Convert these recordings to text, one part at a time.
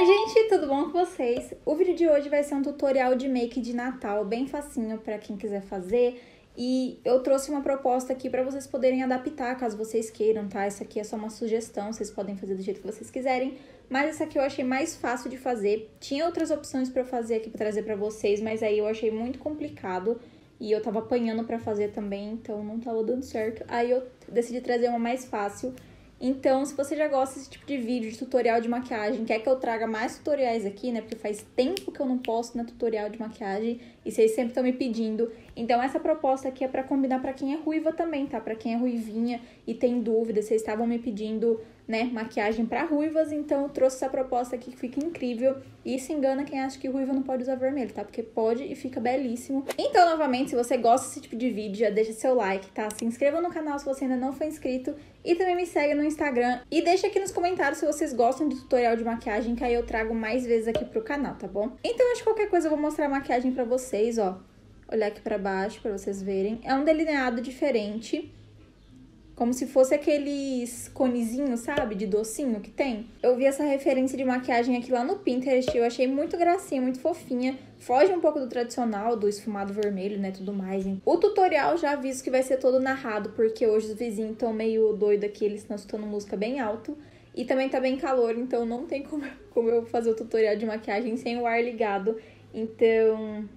Oi gente, tudo bom com vocês? O vídeo de hoje vai ser um tutorial de make de Natal, bem facinho pra quem quiser fazer. E eu trouxe uma proposta aqui pra vocês poderem adaptar, caso vocês queiram, tá? Essa aqui é só uma sugestão, vocês podem fazer do jeito que vocês quiserem. Mas essa aqui eu achei mais fácil de fazer. Tinha outras opções pra eu fazer aqui, pra trazer pra vocês, mas aí eu achei muito complicado. E eu tava apanhando pra fazer também, então não tava dando certo. Aí eu decidi trazer uma mais fácil. Então, se você já gosta desse tipo de vídeo, de tutorial de maquiagem, quer que eu traga mais tutoriais aqui, né? Porque faz tempo que eu não posto, né, tutorial de maquiagem e vocês sempre estão me pedindo. Então, essa proposta aqui é pra combinar pra quem é ruiva também, tá? Pra quem é ruivinha e tem dúvida, vocês estavam me pedindo, né, maquiagem pra ruivas. Então, eu trouxe essa proposta aqui que fica incrível. E se engana quem acha que ruiva não pode usar vermelho, tá? Porque pode e fica belíssimo. Então, novamente, se você gosta desse tipo de vídeo, já deixa seu like, tá? Se inscreva no canal se você ainda não for inscrito. E também me segue no Instagram e deixa aqui nos comentários se vocês gostam de tutorial de maquiagem, que aí eu trago mais vezes aqui pro canal, tá bom? Então, antes de qualquer coisa, eu vou mostrar a maquiagem pra vocês, ó. Olhar aqui pra baixo pra vocês verem. É um delineado diferente, como se fosse aqueles conezinhos, sabe? De docinho que tem. Eu vi essa referência de maquiagem aqui lá no Pinterest, eu achei muito gracinha, muito fofinha. Foge um pouco do tradicional, do esfumado vermelho, né, tudo mais, hein? O tutorial já aviso que vai ser todo narrado, porque hoje os vizinhos estão meio doidos aqui, eles estão escutando música bem alto. E também tá bem calor, então não tem como eu fazer o tutorial de maquiagem sem o ar ligado. Então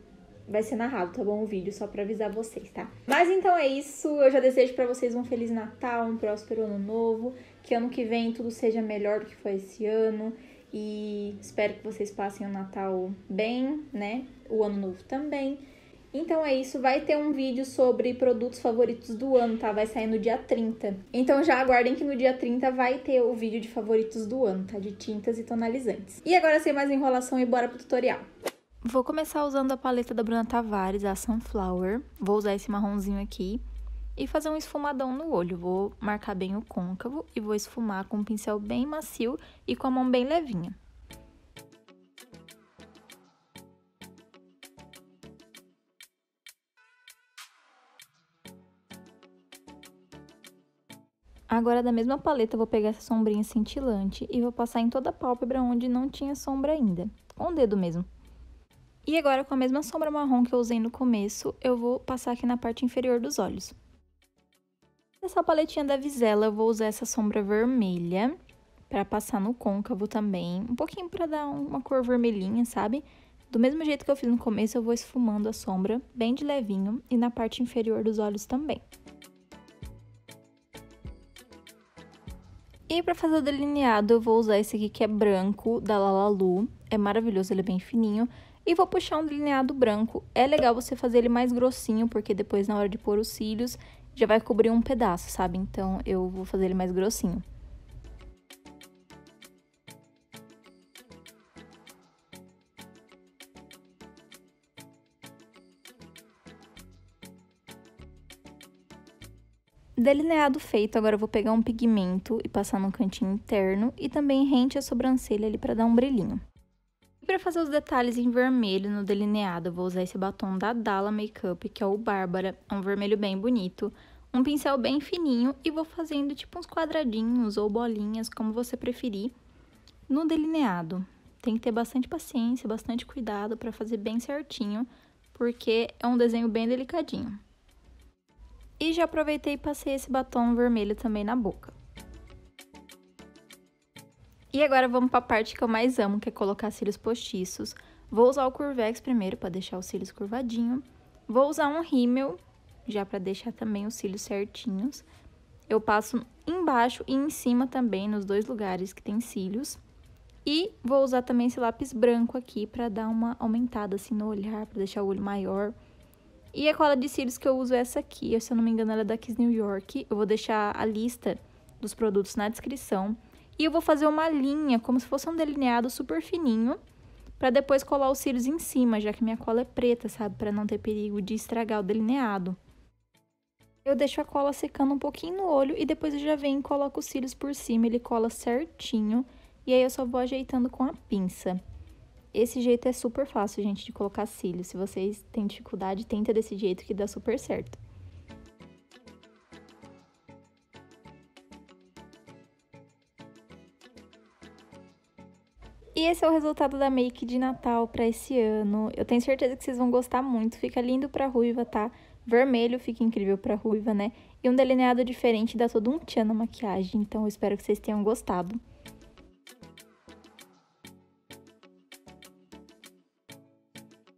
vai ser narrado, tá bom? O vídeo, só pra avisar vocês, tá? Mas então é isso, eu já desejo pra vocês um Feliz Natal, um próspero Ano Novo, que ano que vem tudo seja melhor do que foi esse ano. E espero que vocês passem o Natal bem, né? O Ano Novo também. Então é isso, vai ter um vídeo sobre produtos favoritos do ano, tá? Vai sair no dia 30. Então já aguardem que no dia 30 vai ter o vídeo de favoritos do ano, tá? De tintas e tonalizantes. E agora, sem mais enrolação, e bora pro tutorial. Vou começar usando a paleta da Bruna Tavares, a Sunflower. Vou usar esse marronzinho aqui e fazer um esfumadão no olho. Vou marcar bem o côncavo e vou esfumar com um pincel bem macio e com a mão bem levinha. Agora, da mesma paleta, vou pegar essa sombrinha cintilante e vou passar em toda a pálpebra onde não tinha sombra ainda, com o dedo mesmo. E agora, com a mesma sombra marrom que eu usei no começo, eu vou passar aqui na parte inferior dos olhos. Nessa paletinha da Visela, eu vou usar essa sombra vermelha pra passar no côncavo também, um pouquinho pra dar uma cor vermelhinha, sabe? Do mesmo jeito que eu fiz no começo, eu vou esfumando a sombra bem de levinho e na parte inferior dos olhos também. E pra fazer o delineado, eu vou usar esse aqui que é branco, da LALALU. É maravilhoso, ele é bem fininho. E vou puxar um delineado branco. É legal você fazer ele mais grossinho, porque depois na hora de pôr os cílios já vai cobrir um pedaço, sabe? Então eu vou fazer ele mais grossinho. Delineado feito, agora eu vou pegar um pigmento e passar no cantinho interno e também rente a sobrancelha ali pra dar um brilhinho. Para fazer os detalhes em vermelho no delineado, eu vou usar esse batom da Dalla Makeup, que é o Bárbara, é um vermelho bem bonito, um pincel bem fininho e vou fazendo tipo uns quadradinhos ou bolinhas, como você preferir, no delineado. Tem que ter bastante paciência, bastante cuidado para fazer bem certinho, porque é um desenho bem delicadinho. E já aproveitei e passei esse batom vermelho também na boca. E agora vamos para a parte que eu mais amo, que é colocar cílios postiços. Vou usar o Curvex primeiro para deixar os cílios curvadinho. Vou usar um rímel, já para deixar também os cílios certinhos. Eu passo embaixo e em cima também, nos dois lugares que tem cílios. E vou usar também esse lápis branco aqui para dar uma aumentada assim no olhar, para deixar o olho maior. E a cola de cílios que eu uso é essa aqui, se eu não me engano ela é da Kiss New York. Eu vou deixar a lista dos produtos na descrição. E eu vou fazer uma linha, como se fosse um delineado super fininho, pra depois colar os cílios em cima, já que minha cola é preta, sabe? Pra não ter perigo de estragar o delineado. Eu deixo a cola secando um pouquinho no olho e depois eu já venho e coloco os cílios por cima, ele cola certinho. E aí eu só vou ajeitando com a pinça. Esse jeito é super fácil, gente, de colocar cílios. Se vocês têm dificuldade, tenta desse jeito que dá super certo. E E esse é o resultado da make de Natal pra esse ano. Eu tenho certeza que vocês vão gostar muito. Fica lindo pra ruiva, tá? Vermelho fica incrível pra ruiva, né? E um delineado diferente dá todo um tchan na maquiagem. Então eu espero que vocês tenham gostado.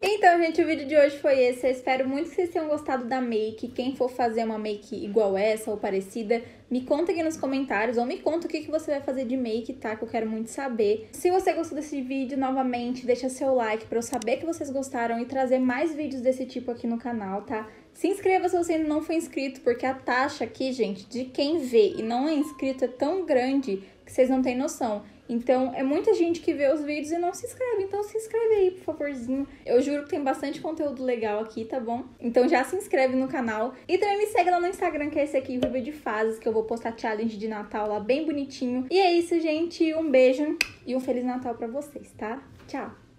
Então, gente, o vídeo de hoje foi esse. Eu espero muito que vocês tenham gostado da make. Quem for fazer uma make igual essa ou parecida, me conta aqui nos comentários ou me conta o que você vai fazer de make, tá? Que eu quero muito saber. Se você gostou desse vídeo, novamente, deixa seu like pra eu saber que vocês gostaram e trazer mais vídeos desse tipo aqui no canal, tá? Se inscreva se você ainda não for inscrito, porque a taxa aqui, gente, de quem vê e não é inscrito é tão grande que vocês não têm noção. Então, é muita gente que vê os vídeos e não se inscreve. Então, se inscreve aí, por favorzinho. Eu juro que tem bastante conteúdo legal aqui, tá bom? Então, já se inscreve no canal. E também me segue lá no Instagram, que é esse aqui, Ruiva de Fases, que eu vou postar challenge de Natal lá bem bonitinho. E é isso, gente. Um beijo e um Feliz Natal pra vocês, tá? Tchau!